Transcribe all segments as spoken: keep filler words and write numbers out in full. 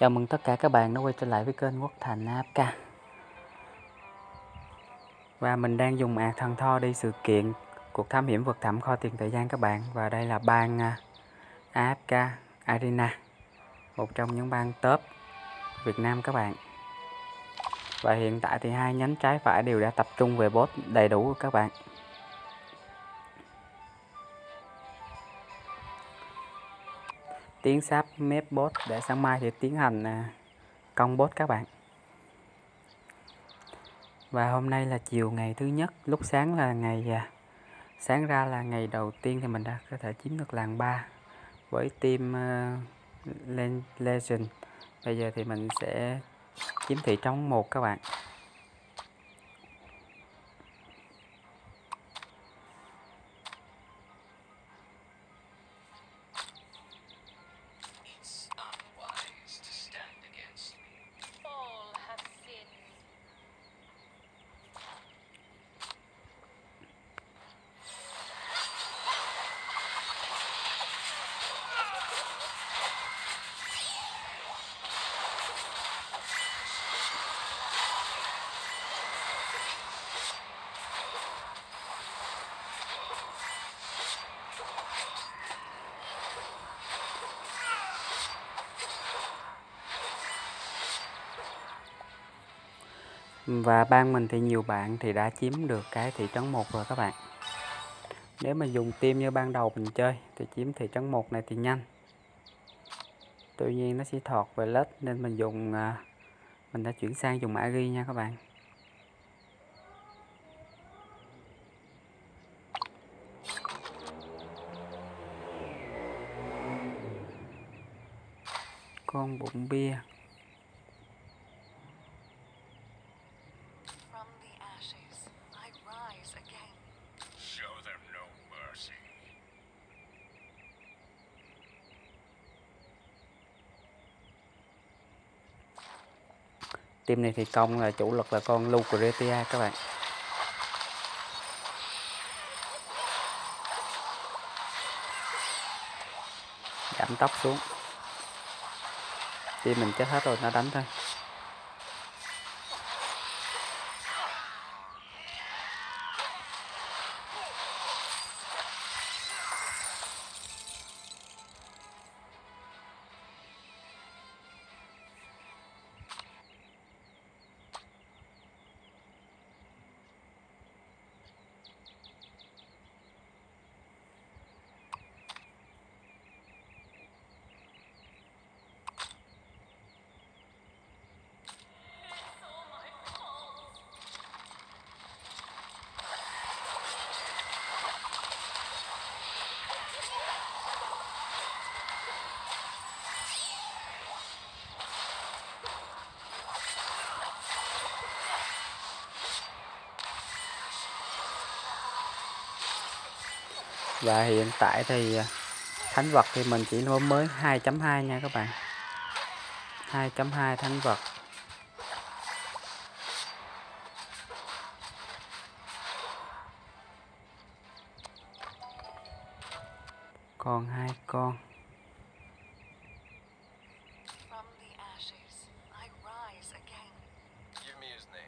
Chào mừng tất cả các bạn đã quay trở lại với kênh Quốc Thành a ép ca. Và mình đang dùng ạc thằng Tho đi sự kiện cuộc thám hiểm vượt thẳm kho tiền thời gian các bạn. Và đây là bang a ép ca Arena, một trong những bang top Việt Nam các bạn. Và hiện tại thì hai nhánh trái phải đều đã tập trung về boss đầy đủ các bạn. Tiến sáp mép boss để sáng mai thì tiến hành công boss các bạn. Và hôm nay là chiều ngày thứ nhất, lúc sáng là ngày sáng ra là ngày đầu tiên thì mình đã có thể chiếm được làng ba với team uh, Legend. Bây giờ thì mình sẽ chiếm thị trấn một các bạn. Và bang mình thì nhiều bạn thì đã chiếm được cái thị trấn một rồi các bạn. Nếu mà dùng team như ban đầu mình chơi thì chiếm thị trấn một này thì nhanh. Tuy nhiên nó sẽ thọt về lết nên mình dùng mình đã chuyển sang dùng mã ghi nha các bạn. Con bụng bia From the ashes, I rise again. Show them no mercy. Team này thì công là chủ lực là con Lucretia các bạn. Giảm tốc xuống. Team mình chết hết rồi, nó đánh thôi. Và hiện tại thì thánh vật thì mình chỉ mới mới hai chấm hai nha các bạn. hai chấm hai thánh vật. Còn hai con. From the ashes, I rise again. Give me his name.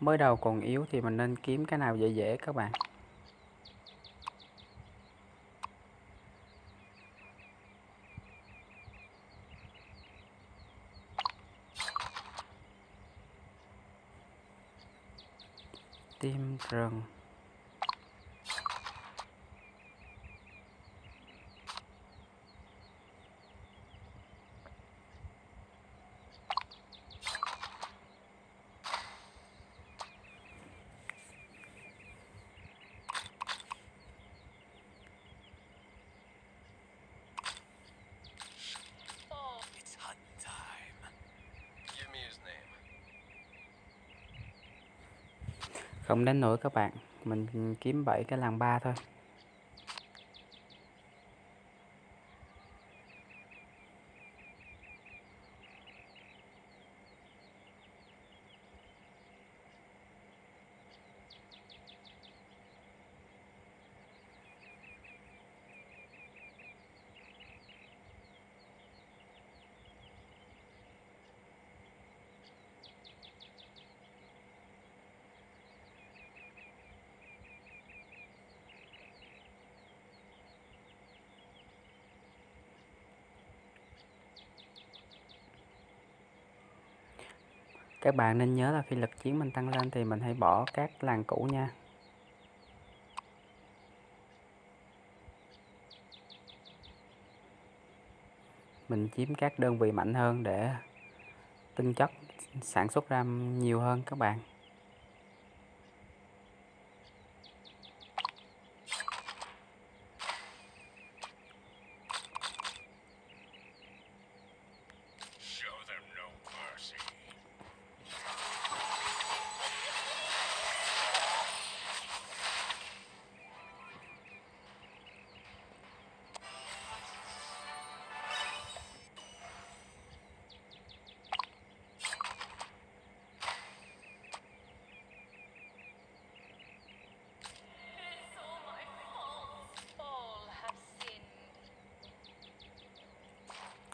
Mới đầu còn yếu thì mình nên kiếm cái nào dễ dễ các bạn. Tim rừng. Không đến nổi các bạn, mình kiếm bảy cái làng ba thôi. Các bạn nên nhớ là khi lực chiến mình tăng lên thì mình hãy bỏ các làng cũ nha. Mình chiếm các đơn vị mạnh hơn để tinh chất sản xuất ra nhiều hơn các bạn.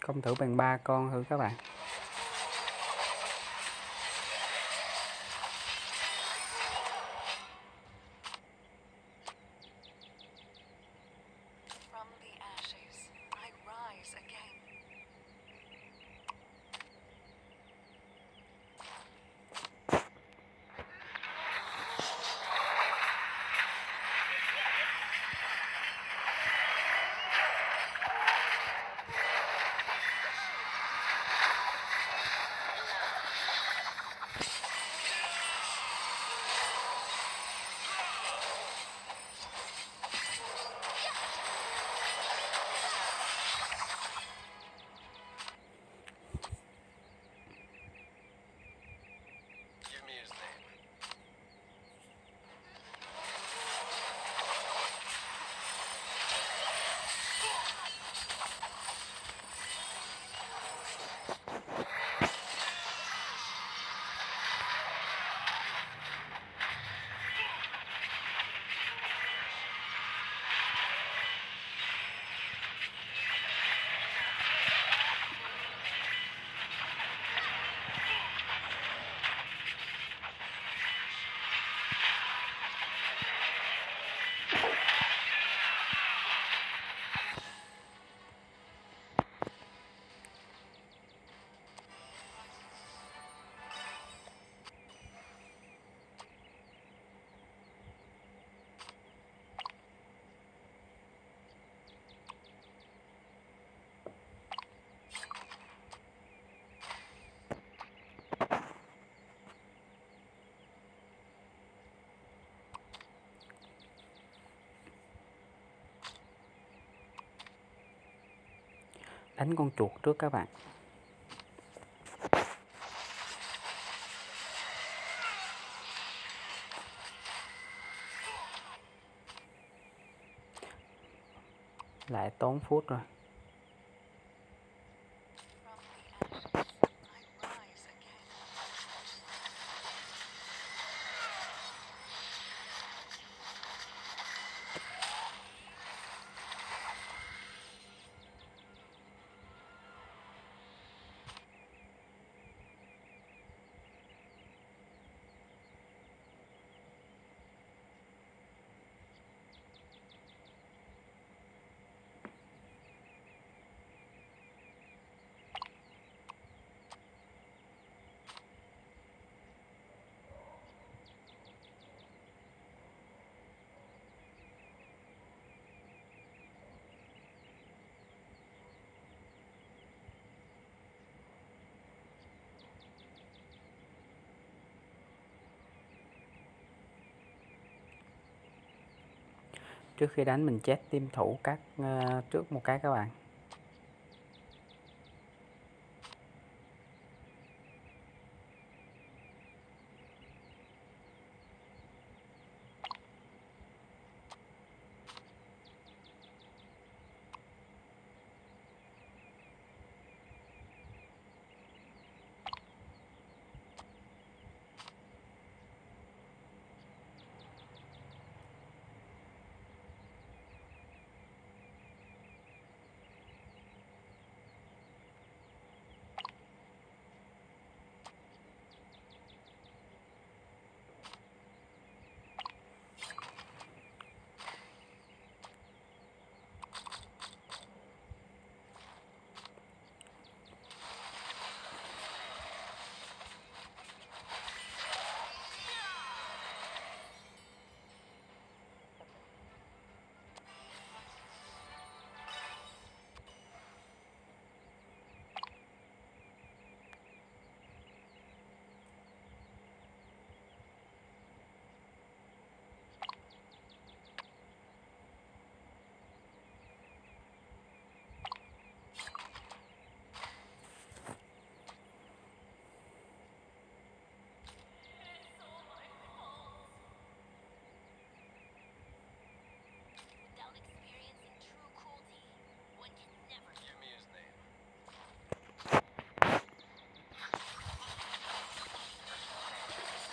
Công thử bằng ba con thử các bạn. From the ashes, I rise again. Đánh con chuột trước các bạn. Lại tốn phút rồi. trước khi đánh mình chết team thủ các uh, trước một cái các bạn.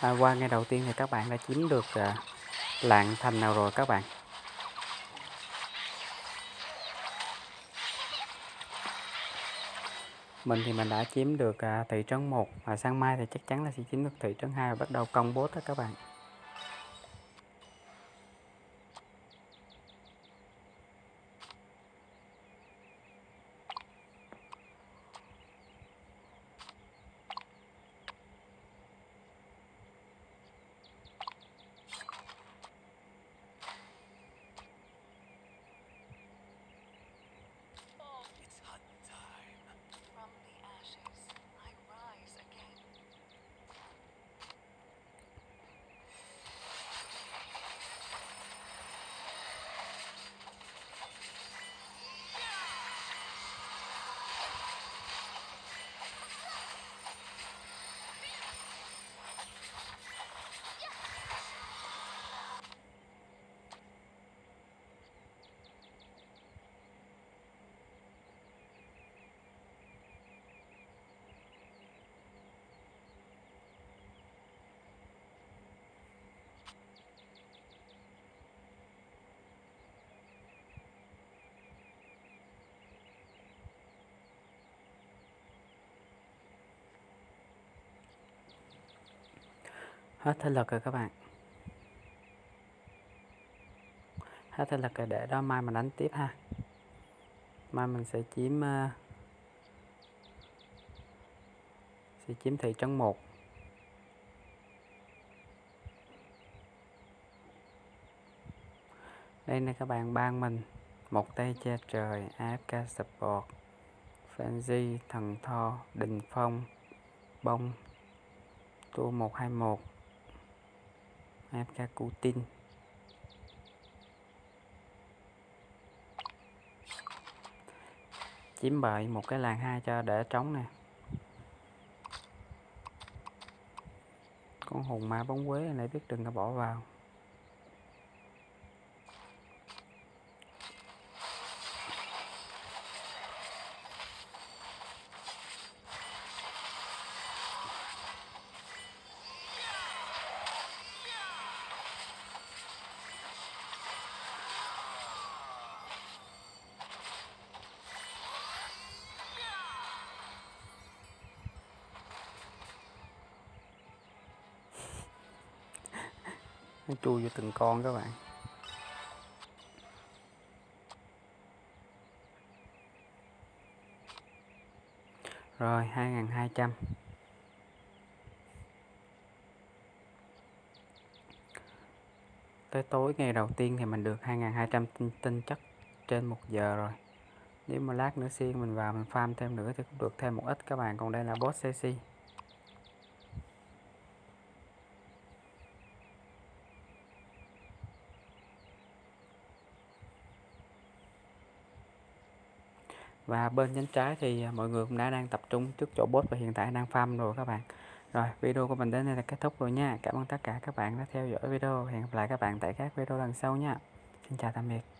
À, qua ngay đầu tiên thì các bạn đã chiếm được uh, lạng thành nào rồi các bạn. Mình thì mình đã chiếm được uh, thị trấn một, và sáng mai thì chắc chắn là sẽ chiếm được thị trấn hai và bắt đầu công bố đó các bạn. Hết thế lực rồi các bạn. Hết thế lực rồi, để đó mai mình đánh tiếp ha. Mai mình sẽ chiếm uh, sẽ chiếm thị trấn một. Đây nè các bạn, ban mình một tay che trời, a ép ca support, Frenzy, Thần Tho, Đình Phong, Bông, Tua một hai một, a ép ca Cú Tin. Chiếm bậy một cái làng hai cho để trống nè. Con hồn ma bóng quế này biết đừng có bỏ vào. Nó chui vô từng con các bạn. Rồi hai nghìn hai trăm. Tới tối ngày đầu tiên thì mình được hai nghìn hai trăm tinh, tinh chất trên một giờ rồi. Nếu mà lát nữa xuyên mình vào mình farm thêm nữa thì cũng được thêm một ít các bạn. Còn đây là boss xê xê. Và bên cánh trái thì mọi người cũng đã đang tập trung trước chỗ boss và hiện tại đang farm rồi các bạn. Rồi, video của mình đến đây là kết thúc rồi nha. Cảm ơn tất cả các bạn đã theo dõi video. Hẹn gặp lại các bạn tại các video lần sau nha. Xin chào tạm biệt.